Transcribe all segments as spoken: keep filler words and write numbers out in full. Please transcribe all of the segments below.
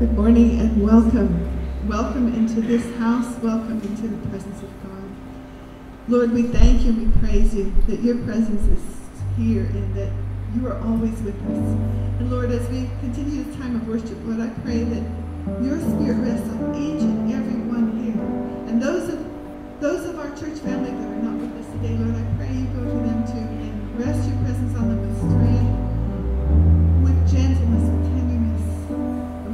Good morning and welcome. Welcome into this house. Welcome into the presence of God. Lord, we thank you and we praise you that your presence is here and that you are always with us. And Lord, as we continue this time of worship, Lord, I pray that your spirit rests on each and every one here. And those of, those of our church family that are not with us today, Lord, I pray you go to them too and rest your presence on them with strength, with gentleness, with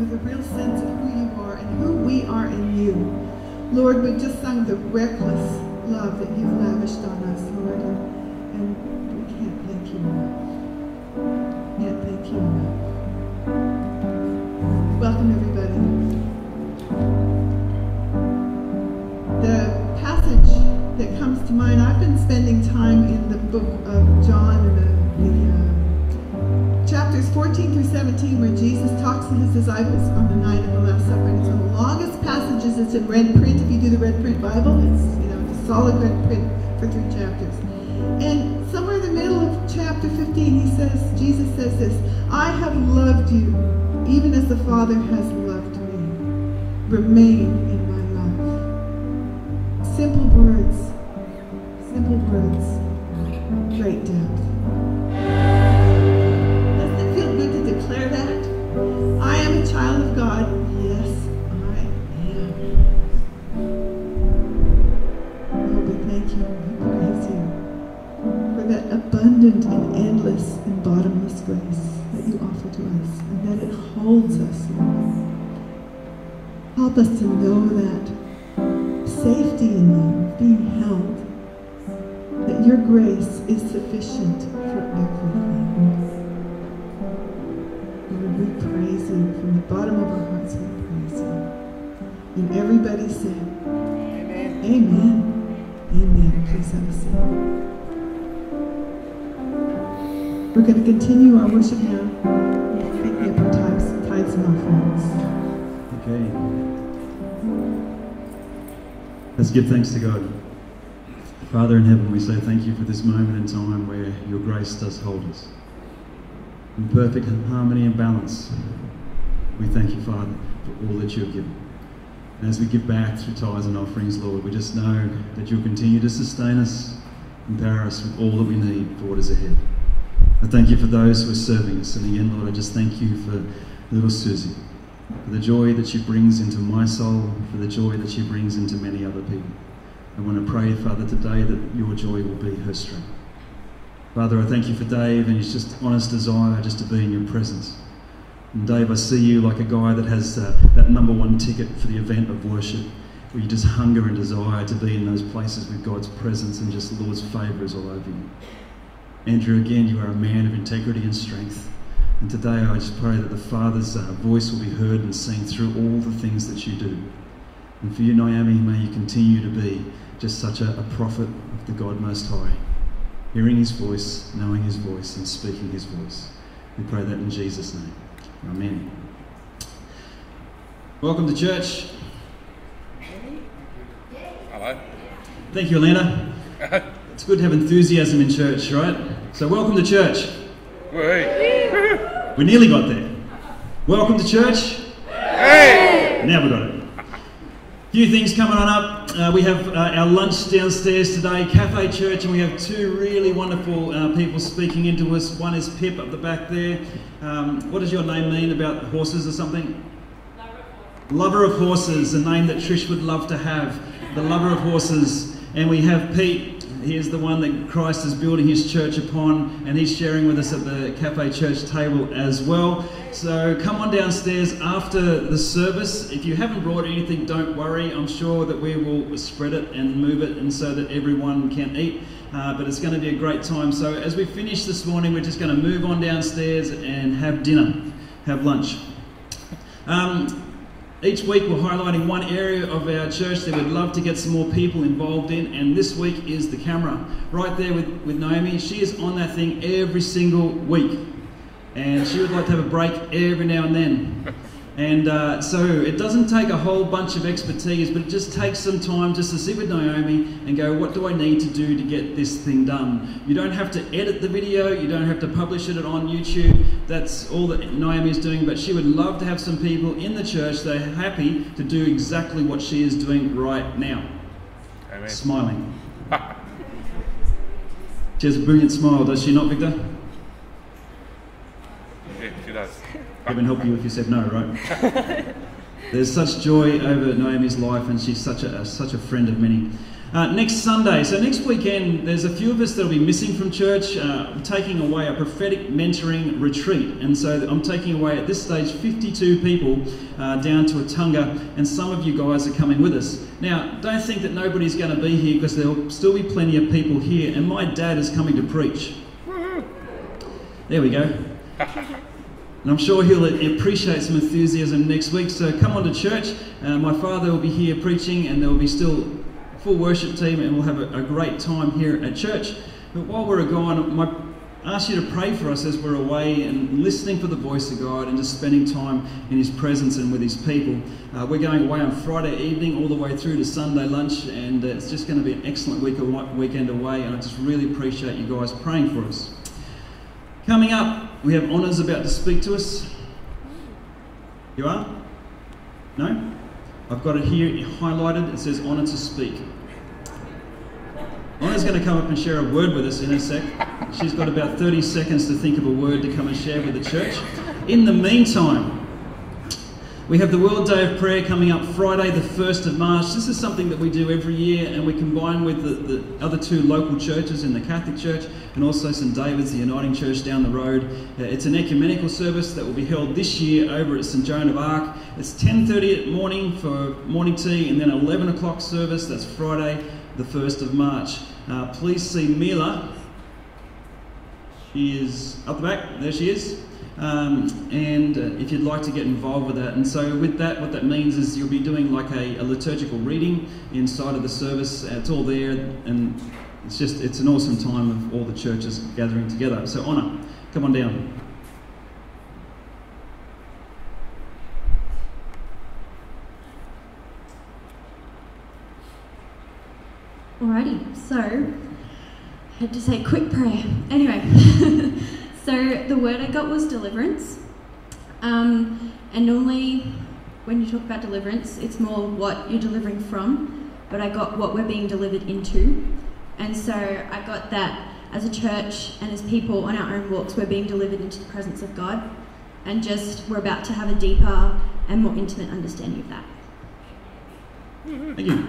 with a real sense of who you are and who we are in you. Lord, we just sung the reckless love that you've lavished on us, Lord, and we can't thank you enough. We can't thank you enough. Welcome, everybody. The passage that comes to mind, I've been spending time in the book of John and the, the uh, chapters fourteen through seventeen, where Jesus talks to his disciples on the night of the Last Supper. And it's one of the longest passages. It's in red print. If you do the red print Bible, it's, you know, it's a solid red print for three chapters. And somewhere in the middle of chapter fifteen, he says, Jesus says this, "I have loved you, even as the Father has loved me. Remain in my love." Simple words. Simple words. Great depth. I am a child of God. Yes, I am. Lord, we thank you and we praise you for that abundant and endless and bottomless grace that you offer to us and that it holds us, Lord. Help us to know that safety in you, being held, that your grace is sufficient for everything. We praise you from the bottom of our hearts. We praise you. And everybody said, "Amen, amen, amen." Please have a seat. We're going to continue our worship now, picking up our tithes, tithes and offerings. Okay. Let's give thanks to God. Father in heaven, we say thank you for this moment in time where your grace does hold us. In perfect harmony and balance, we thank you, Father, for all that you have given. And as we give back through tithes and offerings, Lord, we just know that you'll continue to sustain us, empower us with all that we need for what is ahead. I thank you for those who are serving us. And again, Lord, I just thank you for little Susie, for the joy that she brings into my soul, for the joy that she brings into many other people. I want to pray, Father, today that your joy will be her strength. Father, I thank you for Dave and his just honest desire just to be in your presence. And Dave, I see you like a guy that has uh, that number one ticket for the event of worship, where you just hunger and desire to be in those places with God's presence and just the Lord's favour is all over you. Andrew, again, you are a man of integrity and strength. And today I just pray that the Father's uh, voice will be heard and seen through all the things that you do. And for you, Naomi, may you continue to be just such a, a prophet of the God Most High. Hearing his voice, knowing his voice, and speaking his voice. We pray that in Jesus' name. Amen. Welcome to church. Hello. Thank you, Elena. It's good to have enthusiasm in church, right? So welcome to church. We nearly got there. Welcome to church. Hey. Now we got it. Few things coming on up. Uh, we have uh, our lunch downstairs today, Cafe Church, and we have two really wonderful uh, people speaking into us. One is Pip up the back there. Um, what does your name mean about horses or something? Lover of horses. Lover of horses, a name that Trish would love to have. The lover of horses. And we have Pete. He is the one that Christ is building his church upon, and he's sharing with us at the Cafe Church table as well. So come on downstairs after the service. If you haven't brought anything, don't worry. I'm sure that we will spread it and move it and so that everyone can eat. Uh, but it's going to be a great time. So as we finish this morning, we're just going to move on downstairs and have dinner, have lunch. Um, Each week we're highlighting one area of our church that we'd love to get some more people involved in, and this week is the camera. Right there with, with Naomi, she is on that thing every single week. And she would like to have a break every now and then. And uh, so it doesn't take a whole bunch of expertise, but it just takes some time just to sit with Naomi and go, what do I need to do to get this thing done? You don't have to edit the video. You don't have to publish it on YouTube. That's all that Naomi is doing. But she would love to have some people in the church that are happy to do exactly what she is doing right now. Amen. Smiling. She has a brilliant smile, does she not, Victor? Yeah, she does. I wouldn't help you if you said no, right? There's such joy over Naomi's life, and she's such a such a friend of many. Uh, next Sunday, so next weekend, there's a few of us that will be missing from church. Uh, I'm taking away a prophetic mentoring retreat, and so I'm taking away at this stage fifty-two people uh, down to Attunga, and some of you guys are coming with us. Now, don't think that nobody's going to be here, because there'll still be plenty of people here, and my dad is coming to preach. There we go. And I'm sure he'll appreciate some enthusiasm next week, so come on to church. Uh, my father will be here preaching, and there will be still a full worship team, and we'll have a, a great time here at church. But while we're gone, I ask you to pray for us as we're away, and listening for the voice of God, and just spending time in His presence and with His people. Uh, we're going away on Friday evening all the way through to Sunday lunch, and it's just going to be an excellent week weekend away, and I just really appreciate you guys praying for us. Coming up, we have honours about to speak to us. You are? No? I've got it here highlighted. It says honour to speak. Honour's going to come up and share a word with us in a sec. She's got about thirty seconds to think of a word to come and share with the church. In the meantime, we have the World Day of Prayer coming up Friday the first of March. This is something that we do every year, and we combine with the, the other two local churches in the Catholic Church and also Saint David's, the Uniting Church down the road. Uh, it's an ecumenical service that will be held this year over at Saint Joan of Arc. It's ten thirty at morning for morning tea, and then eleven o'clock service. That's Friday the first of March. Uh, please see Mila. She is up the back. There she is. Um, and uh, if you'd like to get involved with that. And so with that, what that means is you'll be doing like a, a liturgical reading inside of the service. It's all there, and it's just, it's an awesome time of all the churches gathering together. So honour, come on down. Alrighty, so I had to say a quick prayer. Anyway. So the word I got was deliverance, um, and normally when you talk about deliverance, it's more what you're delivering from, but I got what we're being delivered into. And so I got that as a church and as people on our own walks, we're being delivered into the presence of God, and just we're about to have a deeper and more intimate understanding of that. Thank you.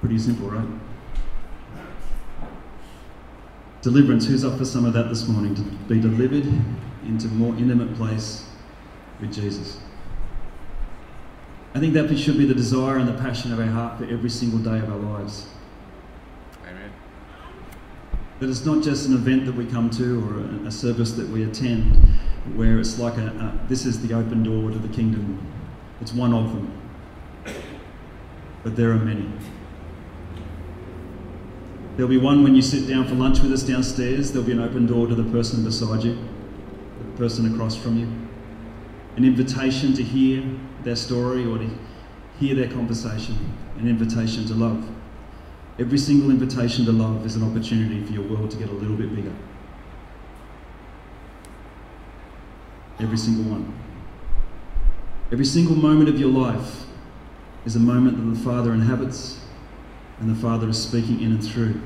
Pretty simple, right? Deliverance. Who's up for some of that this morning? To be delivered into a more intimate place with Jesus. I think that should be the desire and the passion of our heart for every single day of our lives. Amen. That it's not just an event that we come to or a service that we attend where it's like a, a, this is the open door to the kingdom. It's one of them. But there are many. There'll be one when you sit down for lunch with us downstairs. There'll be an open door to the person beside you, the person across from you. An invitation to hear their story or to hear their conversation. An invitation to love. Every single invitation to love is an opportunity for your world to get a little bit bigger. Every single one. Every single moment of your life is a moment that the Father inhabits, and the Father is speaking in and through.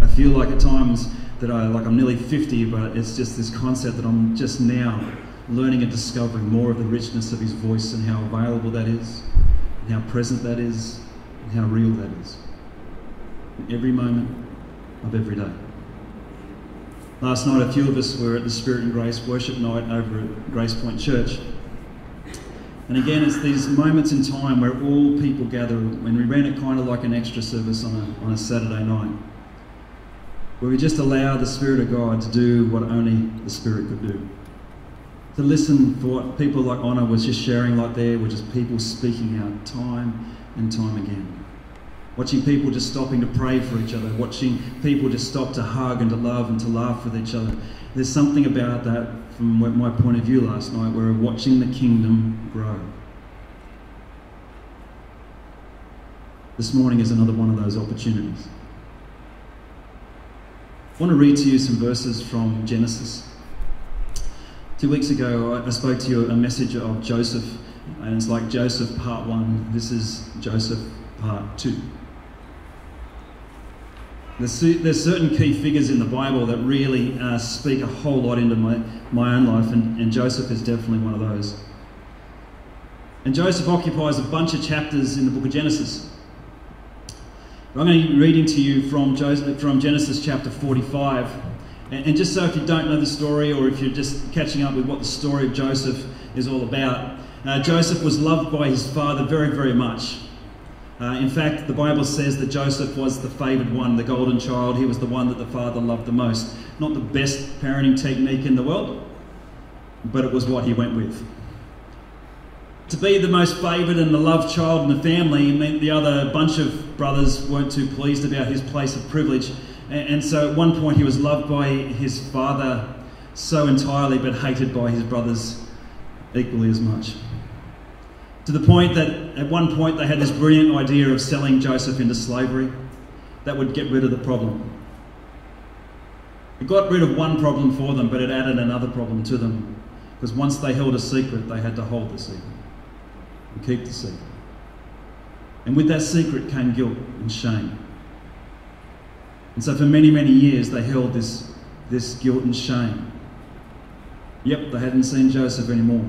I feel like at times that I, like I'm nearly fifty, but it's just this concept that I'm just now learning and discovering more of the richness of His voice and how available that is, and how present that is, and how real that is. In every moment of every day. Last night, a few of us were at the Spirit and Grace Worship Night over at Grace Point Church. And again, it's these moments in time where all people gather, when we ran it kind of like an extra service on a, on a Saturday night, where we just allow the Spirit of God to do what only the Spirit could do. To listen for what people like Honor was just sharing like there, which is people speaking out time and time again. watching people just stopping to pray for each other, watching people just stop to hug and to love and to laugh with each other. There's something about that from my point of view last night where we're watching the kingdom grow. This morning is another one of those opportunities. I want to read to you some verses from Genesis. Two weeks ago, I spoke to you a message of Joseph, and it's like Joseph part one. This is Joseph part two. There's, there's certain key figures in the Bible that really uh, speak a whole lot into my, my own life, and, and Joseph is definitely one of those. And Joseph occupies a bunch of chapters in the book of Genesis. I'm going to be reading to you from Genesis chapter forty-five. And just so if you don't know the story, or if you're just catching up with what the story of Joseph is all about, uh, Joseph was loved by his father very, very much. Uh, in fact, the Bible says that Joseph was the favoured one, the golden child. He was the one that the father loved the most. Not the best parenting technique in the world, but it was what he went with. To be the most favoured and the loved child in the family meant the other bunch of brothers weren't too pleased about his place of privilege. And so at one point he was loved by his father so entirely, but hated by his brothers equally as much. To the point that at one point they had this brilliant idea of selling Joseph into slavery. That would get rid of the problem. It got rid of one problem for them, but it added another problem to them. Because once they held a secret, they had to hold the secret. Keep the secret. And with that secret came guilt and shame. And so for many, many years they held this, this guilt and shame. Yep, they hadn't seen Joseph anymore,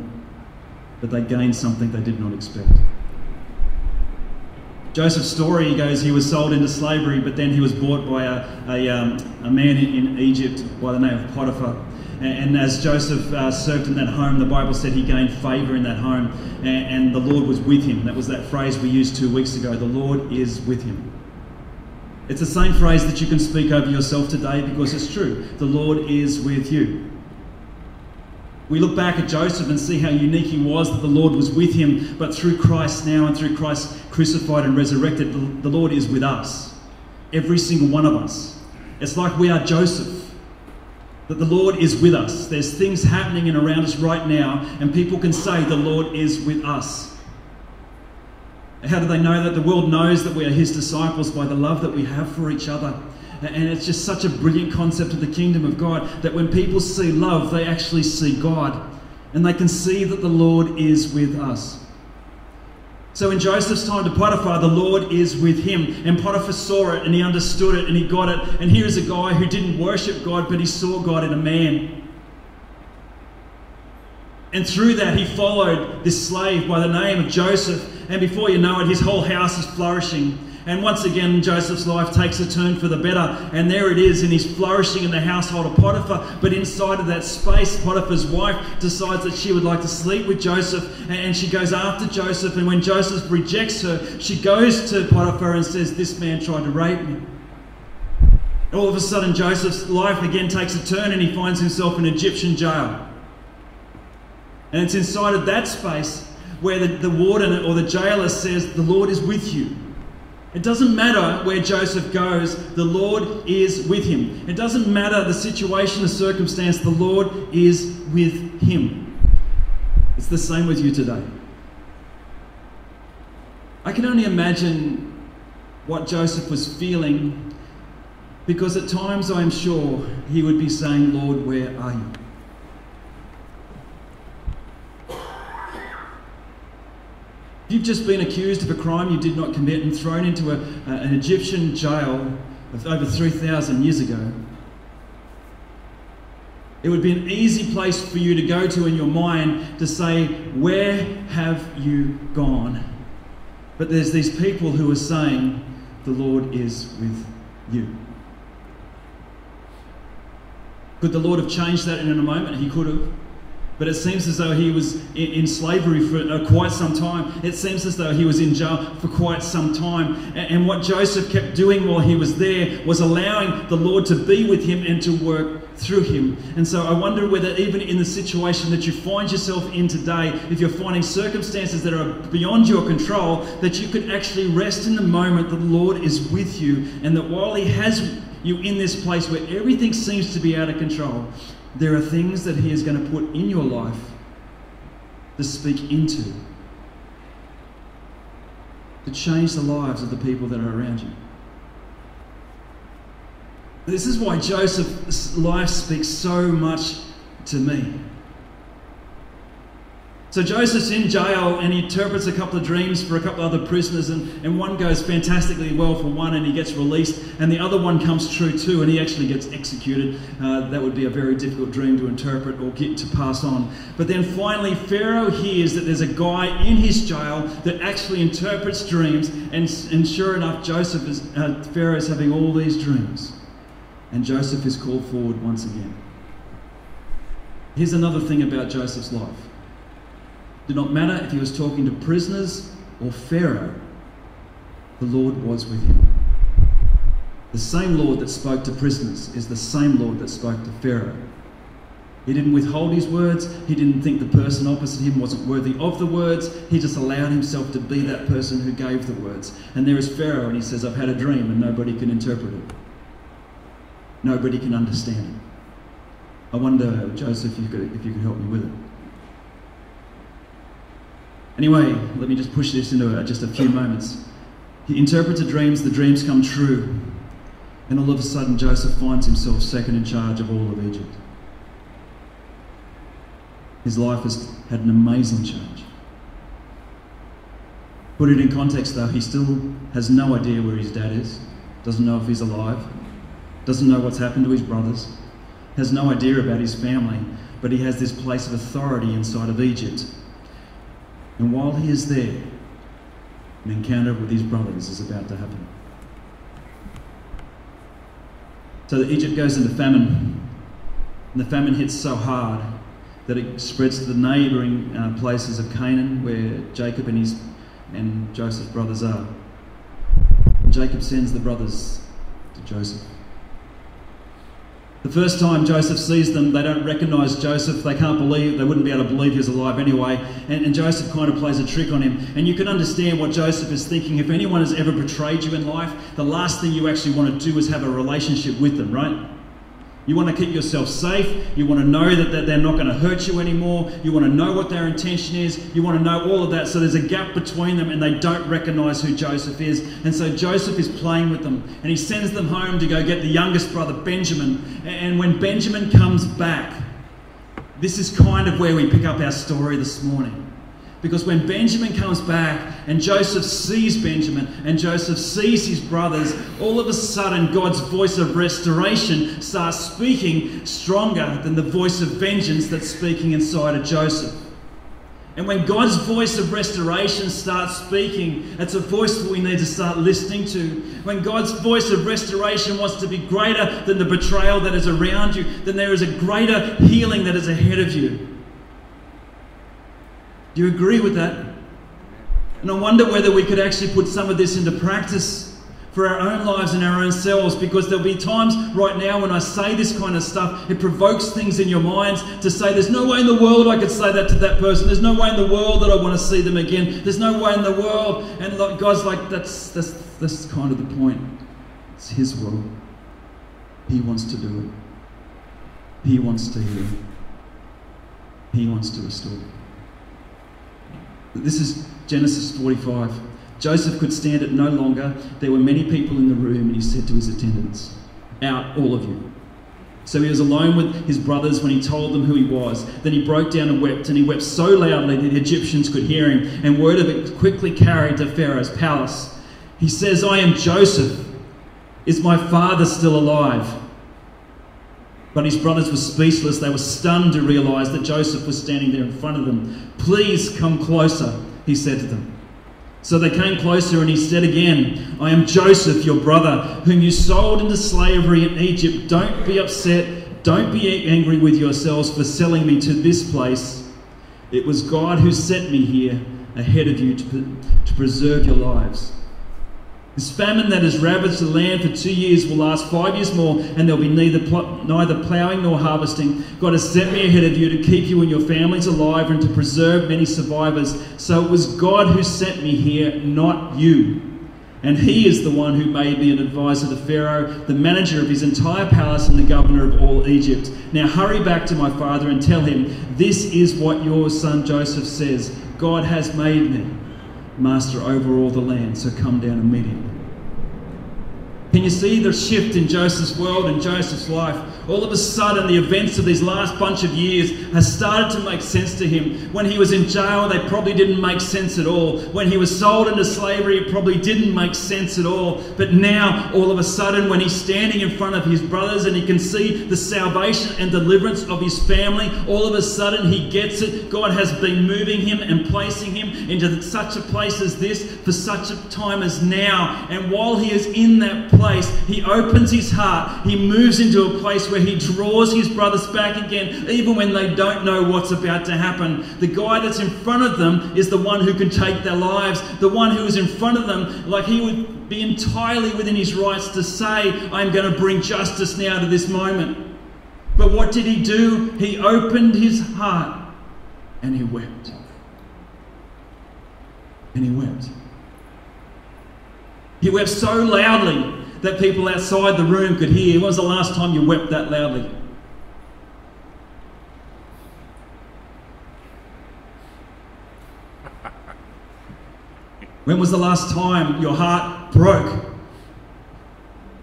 but they gained something they did not expect. Joseph's story goes, he was sold into slavery, but then he was bought by a, a, um, a man in, in Egypt by the name of Potiphar. And as Joseph uh, served in that home, the Bible said he gained favour in that home, and, and the Lord was with him. That was that phrase we used two weeks ago, the Lord is with him. It's the same phrase that you can speak over yourself today because it's true. The Lord is with you. We look back at Joseph and see how unique he was, that the Lord was with him, but through Christ now and through Christ crucified and resurrected, the, the Lord is with us. Every single one of us. It's like we are Joseph. That the Lord is with us. There's things happening and around us right now, and people can say the Lord is with us. How do they know that? The world knows that we are His disciples by the love that we have for each other. And it's just such a brilliant concept of the kingdom of God that when people see love, they actually see God. And they can see that the Lord is with us. So in Joseph's time to Potiphar, the Lord is with him. And Potiphar saw it, and he understood it, and he got it. And here is a guy who didn't worship God, but he saw God in a man. And through that, he followed this slave by the name of Joseph. And before you know it, his whole house is flourishing. And once again, Joseph's life takes a turn for the better. And there it is, and he's flourishing in the household of Potiphar. But inside of that space, Potiphar's wife decides that she would like to sleep with Joseph. And she goes after Joseph. And when Joseph rejects her, she goes to Potiphar and says, "This man tried to rape me." All of a sudden, Joseph's life again takes a turn, and he finds himself in Egyptian jail. And it's inside of that space where the, the warden or the jailer says, "The Lord is with you." It doesn't matter where Joseph goes, the Lord is with him. It doesn't matter the situation or circumstance, the Lord is with him. It's the same with you today. I can only imagine what Joseph was feeling, because at times I'm sure he would be saying, "Lord, where are you?" If you've just been accused of a crime you did not commit and thrown into a, uh, an Egyptian jail of over three thousand years ago, it would be an easy place for you to go to in your mind to say, "Where have you gone?" But there's these people who are saying, "The Lord is with you." Could the Lord have changed that in a moment? He could have. But it seems as though he was in slavery for quite some time. It seems as though he was in jail for quite some time. And what Joseph kept doing while he was there was allowing the Lord to be with him and to work through him. And so I wonder whether even in the situation that you find yourself in today, if you're finding circumstances that are beyond your control, that you could actually rest in the moment that the Lord is with you, and that while he has you in this place where everything seems to be out of control, there are things that he is going to put in your life to speak into, to change the lives of the people that are around you. This is why Joseph's life speaks so much to me. So Joseph's in jail and he interprets a couple of dreams for a couple of other prisoners, and, and one goes fantastically well for one and he gets released, and the other one comes true too and he actually gets executed. Uh, that would be a very difficult dream to interpret or get to pass on. But then finally Pharaoh hears that there's a guy in his jail that actually interprets dreams, and, and sure enough Joseph is, uh, Pharaoh is having all these dreams, and Joseph is called forward once again. Here's another thing about Joseph's life. It did not matter if he was talking to prisoners or Pharaoh, the Lord was with him. The same Lord that spoke to prisoners is the same Lord that spoke to Pharaoh. He didn't withhold his words. He didn't think the person opposite him wasn't worthy of the words. He just allowed himself to be that person who gave the words. And there is Pharaoh, and he says, I've had a dream and nobody can interpret it. Nobody can understand it. I wonder, Joseph, if you could, if you could help me with it. Anyway, let me just push this into just a few moments. He interprets the dreams, the dreams come true. And all of a sudden, Joseph finds himself second in charge of all of Egypt. His life has had an amazing change. Put it in context though, he still has no idea where his dad is, doesn't know if he's alive, doesn't know what's happened to his brothers, has no idea about his family, but he has this place of authority inside of Egypt. And while he is there, an encounter with his brothers is about to happen. So Egypt goes into famine, and the famine hits so hard that it spreads to the neighbouring uh, places of Canaan, where Jacob and his and Joseph's brothers are. And Jacob sends the brothers to Joseph. The first time Joseph sees them, they don't recognise Joseph. They can't believe, they wouldn't be able to believe he was alive anyway. And, and Joseph kind of plays a trick on him. And you can understand what Joseph is thinking. If anyone has ever betrayed you in life, the last thing you actually want to do is have a relationship with them, right? You want to keep yourself safe. You want to know that, that they're not going to hurt you anymore. You want to know what their intention is. You want to know all of that. So there's a gap between them and they don't recognize who Joseph is. And so Joseph is playing with them, and he sends them home to go get the youngest brother, Benjamin. And when Benjamin comes back, this is kind of where we pick up our story this morning. Because when Benjamin comes back and Joseph sees Benjamin and Joseph sees his brothers, all of a sudden God's voice of restoration starts speaking stronger than the voice of vengeance that's speaking inside of Joseph. And when God's voice of restoration starts speaking, it's a voice that we need to start listening to. When God's voice of restoration wants to be greater than the betrayal that is around you, then there is a greater healing that is ahead of you. Do you agree with that? And I wonder whether we could actually put some of this into practice for our own lives and our own selves, because there'll be times right now when I say this kind of stuff, it provokes things in your minds to say, there's no way in the world I could say that to that person. There's no way in the world that I want to see them again. There's no way in the world. And God's like, that's, that's, that's kind of the point. It's his world. He wants to do it. He wants to heal. He wants to restore. This is Genesis forty-five. Joseph could stand it no longer. There were many people in the room, and he said to his attendants, out, all of you. So he was alone with his brothers when he told them who he was. Then he broke down and wept, and he wept so loudly that the Egyptians could hear him, and word of it quickly carried to Pharaoh's palace. He says, I am Joseph. Is my father still alive? But his brothers were speechless. They were stunned to realise that Joseph was standing there in front of them. Please come closer, he said to them. So they came closer, and he said again, I am Joseph, your brother, whom you sold into slavery in Egypt. Don't be upset "Don't be angry with yourselves for selling me to this place. It was God who set me here ahead of you to, to preserve your lives. This famine that has ravaged the land for two years will last five years more, and there will be neither, pl- neither ploughing nor harvesting. God has set me ahead of you to keep you and your families alive and to preserve many survivors. So it was God who sent me here, not you. And he is the one who made me an advisor to Pharaoh, the manager of his entire palace and the governor of all Egypt. Now hurry back to my father and tell him, this is what your son Joseph says, God has made me master over all the land, so come down and meet him." Can you see the shift in Joseph's world and Joseph's life? All of a sudden, the events of these last bunch of years has started to make sense to him. When he was in jail, they probably didn't make sense at all. When he was sold into slavery, it probably didn't make sense at all. But now, all of a sudden, when he's standing in front of his brothers and he can see the salvation and deliverance of his family, all of a sudden he gets it. God has been moving him and placing him into such a place as this for such a time as now. And while he is in that place, he opens his heart. He moves into a place where he draws his brothers back again, even when they don't know what's about to happen. The guy that's in front of them is the one who can take their lives. The one who is in front of them, like he would be entirely within his rights to say, "I'm going to bring justice now to this moment." But what did he do? He opened his heart and he wept. And he wept. He wept so loudly that people outside the room could hear. When was the last time you wept that loudly? When was the last time your heart broke?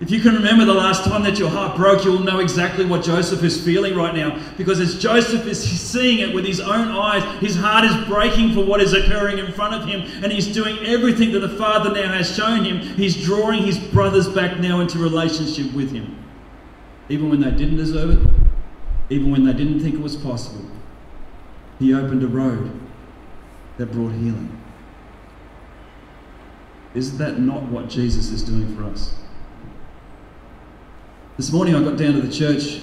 If you can remember the last time that your heart broke, you'll know exactly what Joseph is feeling right now. Because as Joseph is seeing it with his own eyes, his heart is breaking for what is occurring in front of him. And he's doing everything that the Father now has shown him. He's drawing his brothers back now into relationship with him. Even when they didn't deserve it, even when they didn't think it was possible, he opened a road that brought healing. Is that not what Jesus is doing for us? This morning I got down to the church.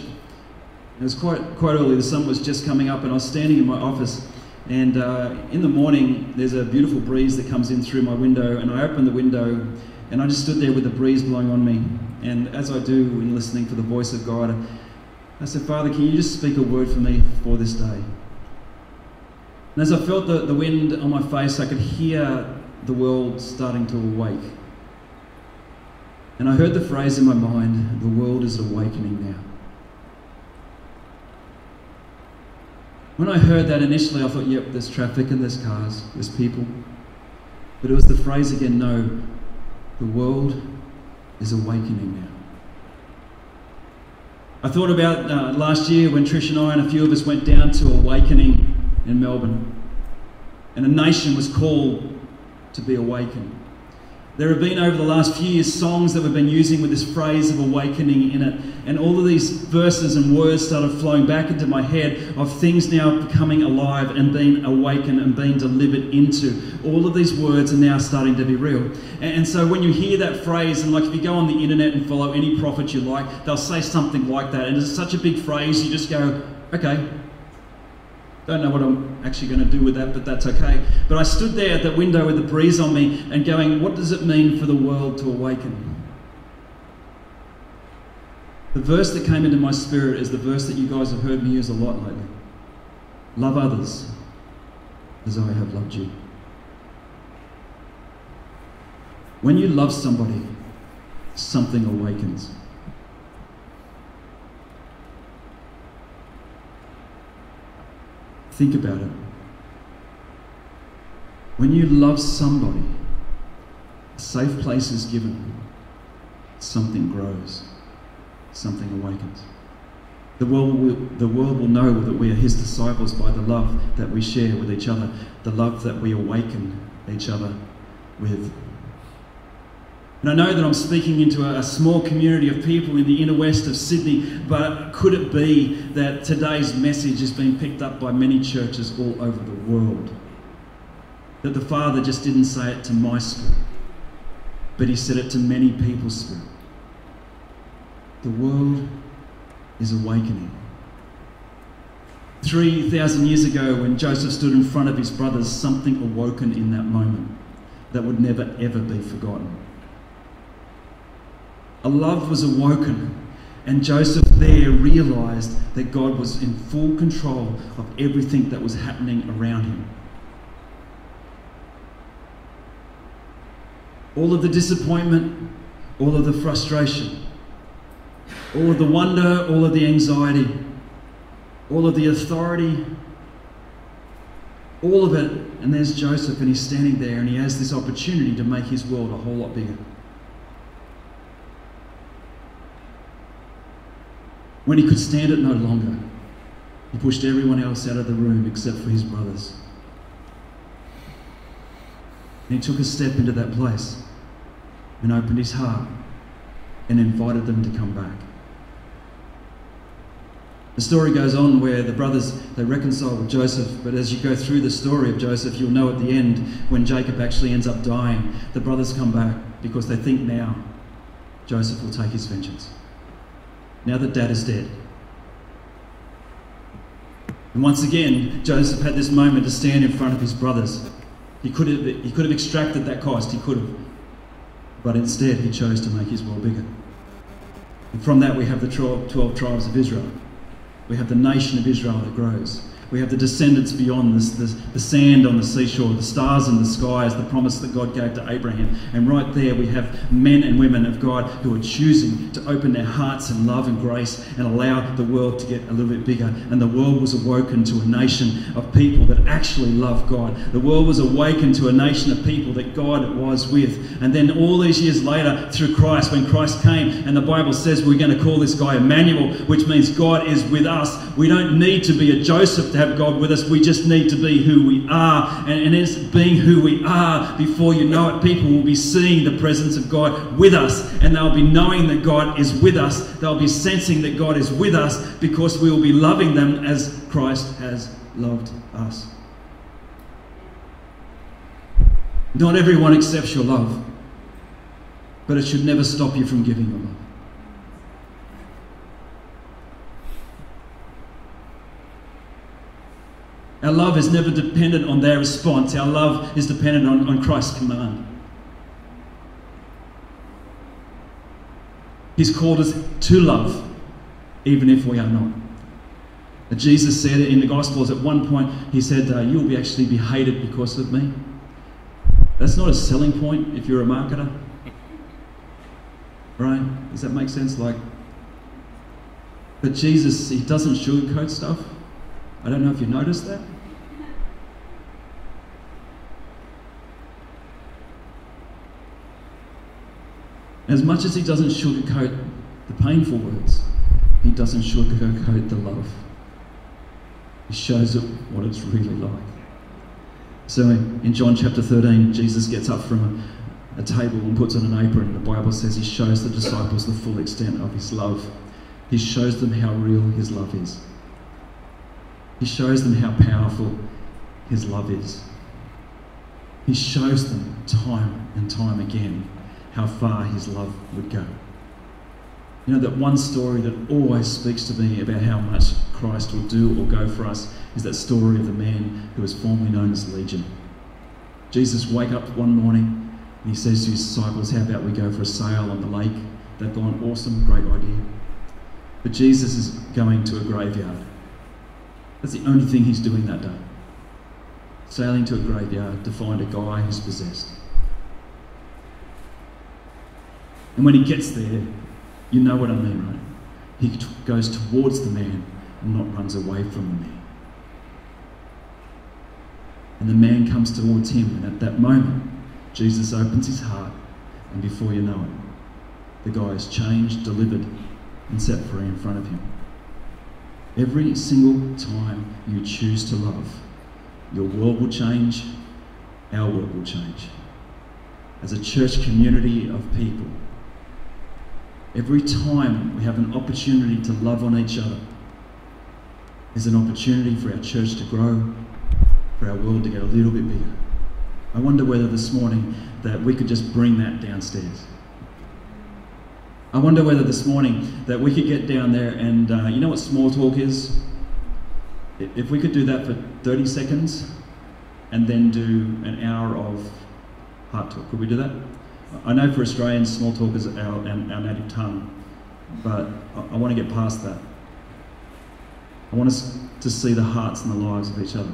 It was quite quite early. The sun was just coming up, and I was standing in my office. And uh, in the morning, there's a beautiful breeze that comes in through my window. And I opened the window, and I just stood there with the breeze blowing on me. And as I do in listening for the voice of God, I said, "Father, can you just speak a word for me for this day?" And as I felt the, the wind on my face, I could hear the world starting to awake. And I heard the phrase in my mind, "The world is awakening now." When I heard that initially, I thought, yep, there's traffic and there's cars, there's people. But it was the phrase again, "No, the world is awakening now." I thought about uh, last year when Trish and I and a few of us went down to Awakening in Melbourne. And a nation was called to be awakened. There have been, over the last few years, songs that we've been using with this phrase of awakening in it. And all of these verses and words started flowing back into my head of things now becoming alive and being awakened and being delivered into. All of these words are now starting to be real. And, and so when you hear that phrase, and like if you go on the internet and follow any prophet you like, they'll say something like that. And it's such a big phrase, you just go, okay. Don't know what I'm actually going to do with that, but that's okay. But I stood there at that window with the breeze on me and going, what does it mean for the world to awaken? The verse that came into my spirit is the verse that you guys have heard me use a lot lately. Love others as I have loved you. When you love somebody, something awakens. Think about it. When you love somebody, a safe place is given. Something grows. Something awakens. The world will, the world will know that we are his disciples by the love that we share with each other, the love that we awaken each other with. And I know that I'm speaking into a, a small community of people in the inner west of Sydney, but could it be that today's message is being picked up by many churches all over the world? That the Father just didn't say it to my spirit, but he said it to many people's spirit. The world is awakening. three thousand years ago, when Joseph stood in front of his brothers, something awoken in that moment that would never ever be forgotten. A love was awoken, and Joseph there realized that God was in full control of everything that was happening around him. All of the disappointment, all of the frustration, all of the wonder, all of the anxiety, all of the authority, all of it. And there's Joseph, and he's standing there, and he has this opportunity to make his world a whole lot bigger. When he could stand it no longer, he pushed everyone else out of the room except for his brothers. And he took a step into that place and opened his heart and invited them to come back. The story goes on where the brothers, they reconcile with Joseph, but as you go through the story of Joseph, you'll know at the end, when Jacob actually ends up dying, the brothers come back because they think now Joseph will take his vengeance. Now that dad is dead. And once again, Joseph had this moment to stand in front of his brothers. He could have, he could have extracted that cost, he could have. But instead, he chose to make his world bigger. And from that, we have the twelve tribes of Israel. We have the nation of Israel that grows. We have the descendants beyond this, this, the sand on the seashore, the stars in the skies, the promise that God gave to Abraham. And right there we have men and women of God who are choosing to open their hearts in love and grace and allow the world to get a little bit bigger. And the world was awoken to a nation of people that actually love God. The world was awakened to a nation of people that God was with. And then all these years later, through Christ, when Christ came, and the Bible says we're going to call this guy Emmanuel, which means God is with us. We don't need to be a Joseph to have God with us. We just need to be who we are, and, and it's being who we are. Before you know it, people will be seeing the presence of God with us, and they'll be knowing that God is with us. They'll be sensing that God is with us because we will be loving them as Christ has loved us. Not everyone accepts your love, but it should never stop you from giving your love. Our love is never dependent on their response. Our love is dependent on, on Christ's command. He's called us to love, even if we are not. And Jesus said in the Gospels at one point, he said, uh, you'll be actually be hated because of me. That's not a selling point if you're a marketer. Right? Does that make sense? Like, but Jesus, he doesn't sugarcoat stuff. I don't know if you noticed that. As much as he doesn't sugarcoat the painful words, he doesn't sugarcoat the love. He shows it what it's really like. So in John chapter thirteen, Jesus gets up from a, a table and puts on an apron. The Bible says he shows the disciples the full extent of his love. He shows them how real his love is. He shows them how powerful his love is. He shows them time and time again how far his love would go. You know, that one story that always speaks to me about how much Christ will do or go for us is that story of the man who was formerly known as Legion. Jesus wakes up one morning and he says to his disciples, how about we go for a sail on the lake? They've gone, awesome, great idea. But Jesus is going to a graveyard. That's the only thing he's doing that day. Sailing to a graveyard to find a guy who's possessed. And when he gets there, you know what I mean, right? He goes towards the man and not runs away from the man. And the man comes towards him, and at that moment, Jesus opens his heart, and before you know it, the guy is changed, delivered, and set free in front of him. Every single time you choose to love, your world will change, our world will change. As a church community of people, every time we have an opportunity to love on each other, is an opportunity for our church to grow, for our world to get a little bit bigger. I wonder whether this morning that we could just bring that downstairs. I wonder whether this morning that we could get down there and uh, you know what small talk is? If we could do that for thirty seconds and then do an hour of heart talk, could we do that? I know for Australians small talk is our, our native tongue, but I, I want to get past that. I want us to see the hearts and the lives of each other.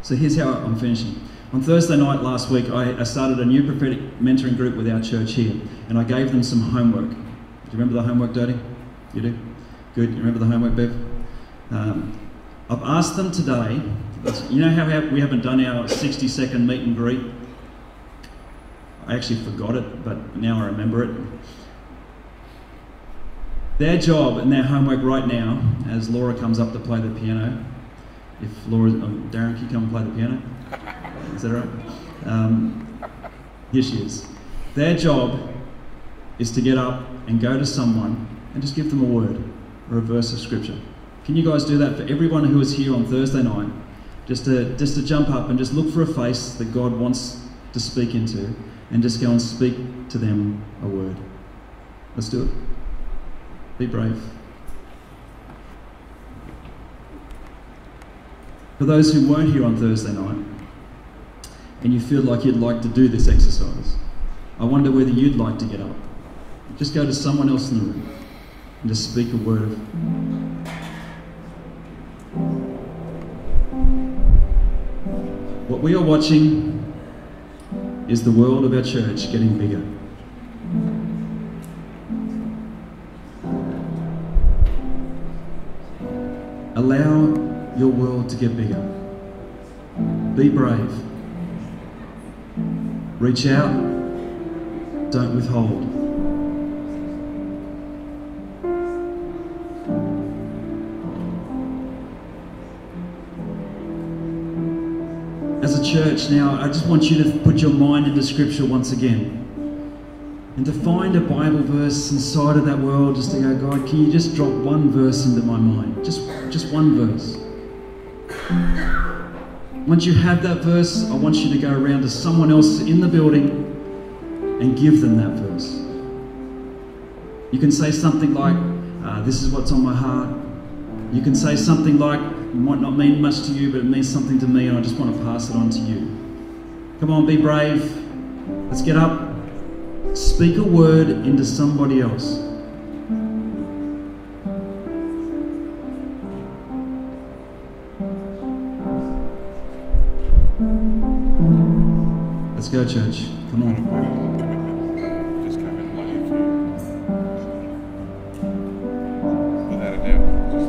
So here's how I'm finishing. On Thursday night last week, I started a new prophetic mentoring group with our church here, and I gave them some homework. Do you remember the homework, Dodie? You do? Good. You remember the homework, Bev? Um, I've asked them today, you know how we haven't done our sixty second meet and greet? I actually forgot it, but now I remember it. Their job and their homework right now, as Laura comes up to play the piano, if Laura, um, Darren, can you come and play the piano? Is that right? Um, here she is. Their job is to get up and go to someone and just give them a word or a verse of scripture. Can you guys do that for everyone who is here on Thursday night? Just to, just to jump up and just look for a face that God wants to speak into and just go and speak to them a word. Let's do it. Be brave. For those who weren't here on Thursday night, and you feel like you'd like to do this exercise, I wonder whether you'd like to get up. Just go to someone else in the room and just speak a word of... What we are watching is the world of our church getting bigger. Allow your world to get bigger. Be brave. Reach out, don't withhold. As a church now, I just want you to put your mind into scripture once again. And to find a Bible verse inside of that world, just to go, God, can you just drop one verse into my mind? Just, just one verse. Once you have that verse, I want you to go around to someone else in the building and give them that verse. You can say something like, uh, this is what's on my heart. You can say something like, it might not mean much to you, but it means something to me, and I just want to pass it on to you. Come on, be brave. Let's get up. Speak a word into somebody else. Go, church. Come on. Just come in live. Without a doubt. Just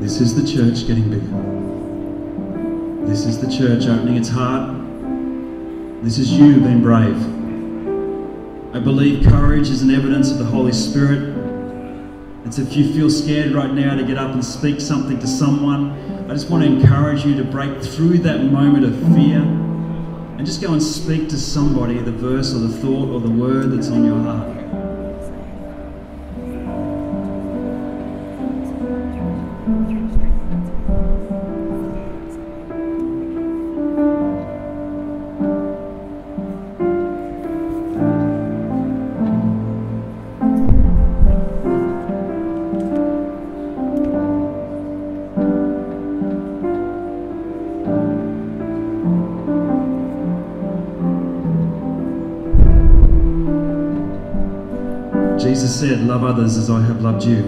This is the church getting bigger. This is the church opening its heart. This is you being brave. I believe courage is an evidence of the Holy Spirit. And so if you feel scared right now to get up and speak something to someone, I just want to encourage you to break through that moment of fear and just go and speak to somebody the verse or the thought or the word that's on your heart. Jesus said, love others as I have loved you.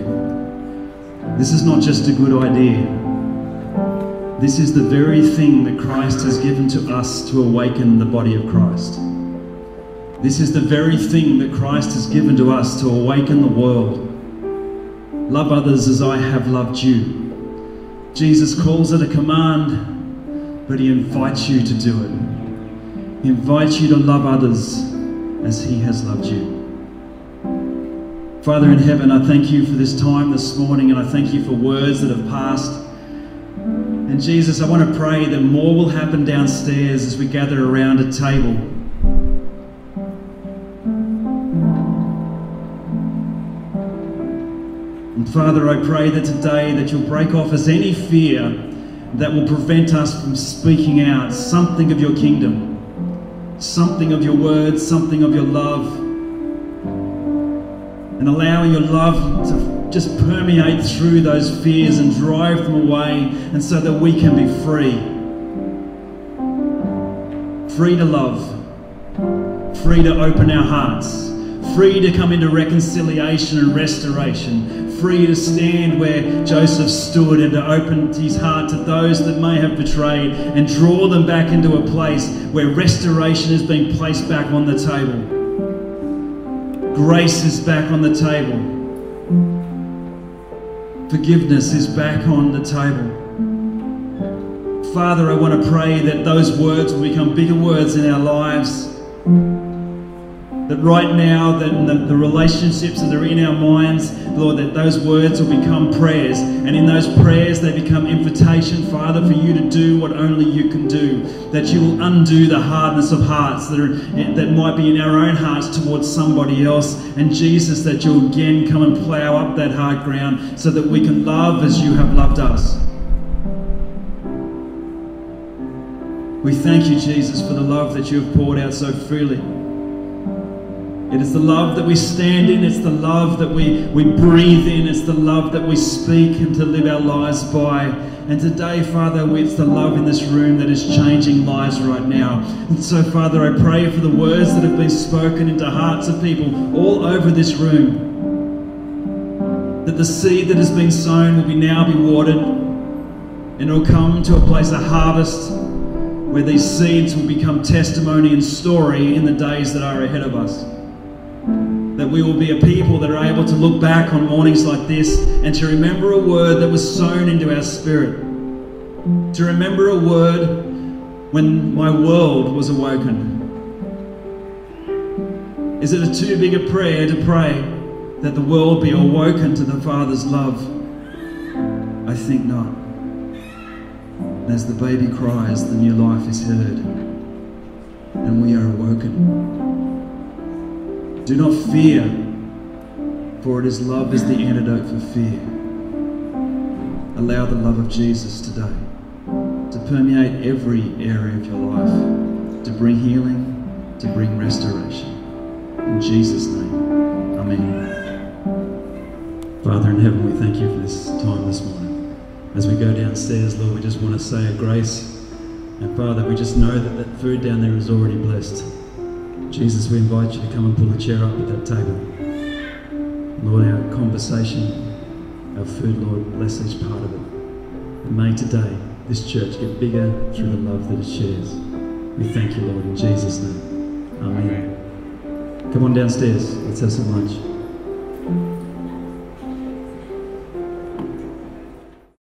This is not just a good idea. This is the very thing that Christ has given to us to awaken the body of Christ. This is the very thing that Christ has given to us to awaken the world. Love others as I have loved you. Jesus calls it a command, but he invites you to do it. He invites you to love others as he has loved you. Father in heaven, I thank you for this time this morning, and I thank you for words that have passed. And Jesus, I want to pray that more will happen downstairs as we gather around a table. And Father, I pray that today that you'll break off us any fear that will prevent us from speaking out something of your kingdom, something of your word, something of your love, and allowing your love to just permeate through those fears and drive them away, and so that we can be free. Free to love, free to open our hearts, free to come into reconciliation and restoration, free to stand where Joseph stood and to open his heart to those that may have betrayed and draw them back into a place where restoration is being placed back on the table. Grace is back on the table. Forgiveness is back on the table. Father, I want to pray that those words will become bigger words in our lives. That right now, that in the, the relationships that are in our minds, Lord, that those words will become prayers. And in those prayers, they become invitation, Father, for you to do what only you can do. That you will undo the hardness of hearts that, are, that might be in our own hearts towards somebody else. And Jesus, that you'll again come and plough up that hard ground so that we can love as you have loved us. We thank you, Jesus, for the love that you have poured out so freely. It is the love that we stand in, it's the love that we, we breathe in, it's the love that we speak and to live our lives by. And today, Father, it's the love in this room that is changing lives right now. And so, Father, I pray for the words that have been spoken into hearts of people all over this room. That the seed that has been sown will be now be watered, and it will come to a place of harvest where these seeds will become testimony and story in the days that are ahead of us. That we will be a people that are able to look back on mornings like this and to remember a word that was sown into our spirit. To remember a word when my world was awoken. Is it a too big a prayer to pray that the world be awoken to the Father's love? I think not. And as the baby cries, the new life is heard, and we are awoken. Do not fear, for it is love is the antidote for fear. Allow the love of Jesus today to permeate every area of your life, to bring healing, to bring restoration. In Jesus' name, amen. Father in heaven, we thank you for this time this morning. As we go downstairs, Lord, we just want to say a grace. And Father, we just know that that food down there is already blessed. Jesus, we invite you to come and pull a chair up at that table. Lord, our conversation, our food, Lord, bless each part of it. And may today this church get bigger through the love that it shares. We thank you, Lord, in Jesus' name. Amen. Amen. Come on downstairs. Let's have some lunch.